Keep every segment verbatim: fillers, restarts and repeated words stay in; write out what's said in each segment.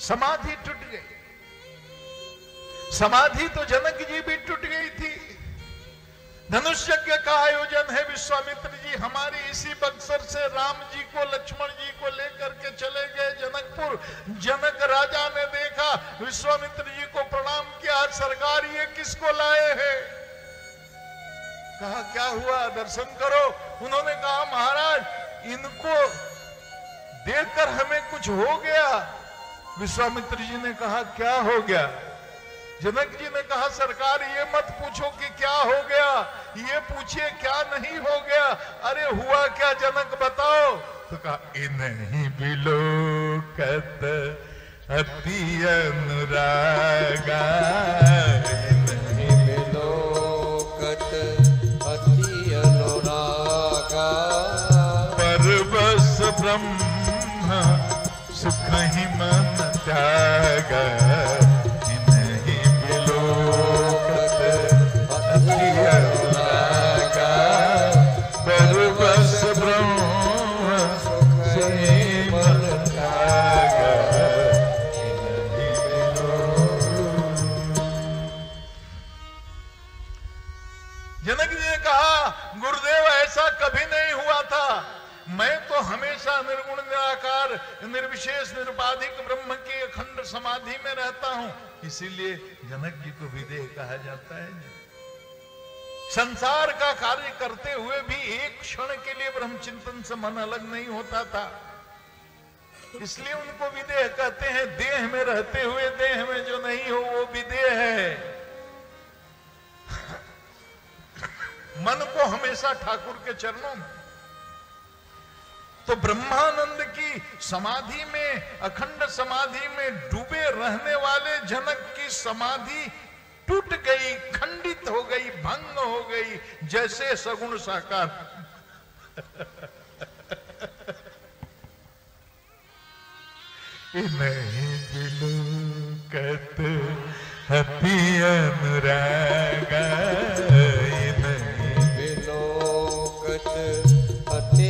समाधि टूट गई। समाधि तो जनक जी भी टूट गई थी। धनुष्यज्ञ का आयोजन है, विश्वामित्र जी हमारी इसी बक्सर से राम जी को लक्ष्मण जी को लेकर के चले गए जनकपुर। जनक राजा ने देखा, विश्वामित्र जी को प्रणाम किया, सरकार ये किसको लाए हैं? कहा क्या हुआ, दर्शन करो। उन्होंने कहा महाराज इनको देखकर हमें कुछ हो गया। विश्वामित्र जी ने कहा क्या हो गया? जनक जी ने कहा सरकार ये मत पूछो कि क्या हो गया, ये पूछिए क्या नहीं हो गया। अरे हुआ क्या जनक बताओ? तो कहा इन्हीं बिलोकत अति अनुरागा, इन्हीं बिलोकत अति अनुरागा, परवस ब्रह्म सुख ही मन त्यागा, निर्गुण निराकार निर्विशेष निर्बाधिक ब्रह्म की अखंड समाधि में रहता हूं। इसीलिए जनक जी को विदेह कहा जाता है। संसार का कार्य करते हुए भी एक क्षण के लिए ब्रह्म चिंतन से मन अलग नहीं होता था, इसलिए उनको विदेह कहते हैं। देह में रहते हुए देह में जो नहीं हो वो विदेह है। मन को हमेशा ठाकुर के चरणों में, तो ब्रह्मानंद की समाधि में, अखंड समाधि में डूबे रहने वाले जनक की समाधि टूट गई, खंडित हो गई, भंग हो गई, जैसे सगुण साकार। नहीं दिलू कत हति अनुरागा, नहीं दिलू कत अति अनुरागा,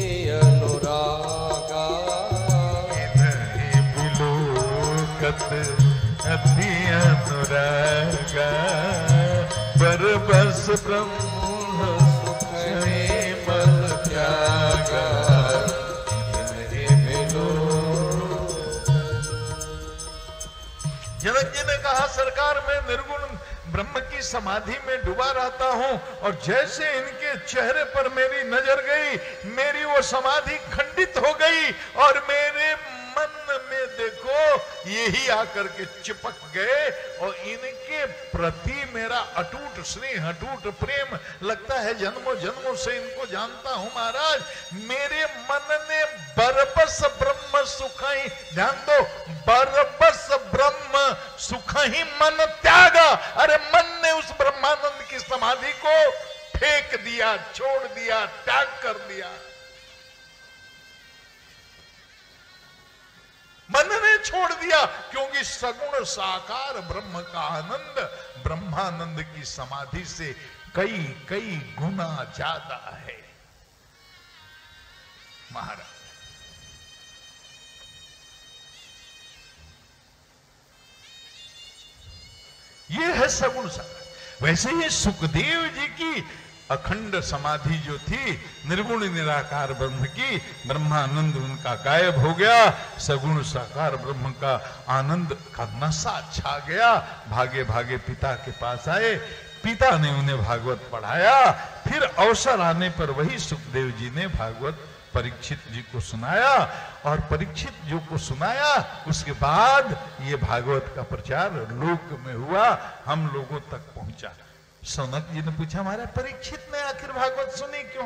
पर बस ब्रह्म सुख ही मन त्यागा। जनक जी ने कहा सरकार में निर्गुण ब्रह्म की समाधि में डूबा रहता हूं, और जैसे इनके चेहरे पर मेरी नजर गई, मेरी वो समाधि खंडित हो गई, और मेरे मन में देखो यही आकर के चिपक गए, और इनके प्रति मेरा अटूट स्नेह, अटूट प्रेम, लगता है जन्मों जन्मों से इनको जानता हूं महाराज। मेरे मन ने बरबस ब्रह्म सुखाई, ध्यान दो, बरबस ब्रह्म सुखाई मन त्यागा। अरे मन ने उस ब्रह्मानंद की समाधि को फेंक दिया, छोड़ दिया, त्याग कर दिया। मन ने छोड़ दिया, क्योंकि सगुण साकार ब्रह्म का आनंद ब्रह्मानंद की समाधि से कई कई गुना ज्यादा है महाराज। ये है सगुण साकार। वैसे ही सुखदेव जी की अखंड समाधि जो थी निर्गुण निराकार ब्रह्म की, ब्रह्मानंद उनका गायब हो गया, सगुण साकार ब्रह्म का आनंद का नशा छा गया। भागे भागे पिता के पास आए, पिता ने उन्हें भागवत पढ़ाया। फिर अवसर आने पर वही सुखदेव जी ने भागवत परीक्षित जी को सुनाया, और परीक्षित जी को सुनाया उसके बाद ये भागवत का प्रचार लोक में हुआ, हम लोगों तक पहुंचा। सौनक जी ने पूछा महाराज परीक्षित ने आखिर भागवत सुनी क्यों?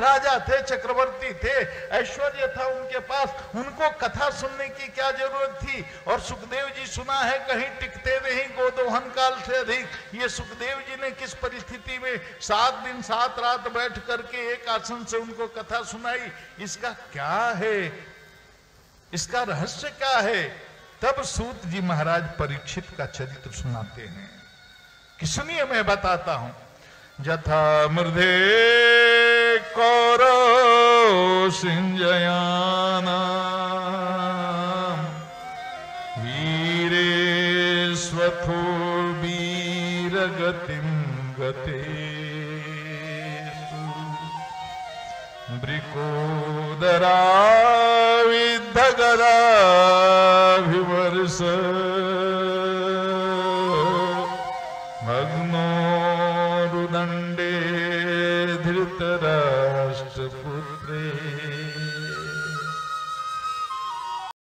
राजा थे, चक्रवर्ती थे, ऐश्वर्य था उनके पास, उनको कथा सुनने की क्या जरूरत थी? और सुखदेव जी सुना है कहीं टिकते नहीं, गोदोहन काल से अधिक। ये सुखदेव जी ने किस परिस्थिति में सात दिन सात रात बैठ करके एक आसन से उनको कथा सुनाई, इसका क्या है, इसका रहस्य क्या है? तब सूत जी महाराज परीक्षित का चरित्र सुनाते हैं कि सुनिए मैं बताता हूं। जथा मृदे कौरव सिंजयाना वीरेश्वथो वीरगतिं गतेषु मृकोदरा विद्धगदाभिवर्ष भग्नो रुदण्डे धृतराष्ट्रपुत्रे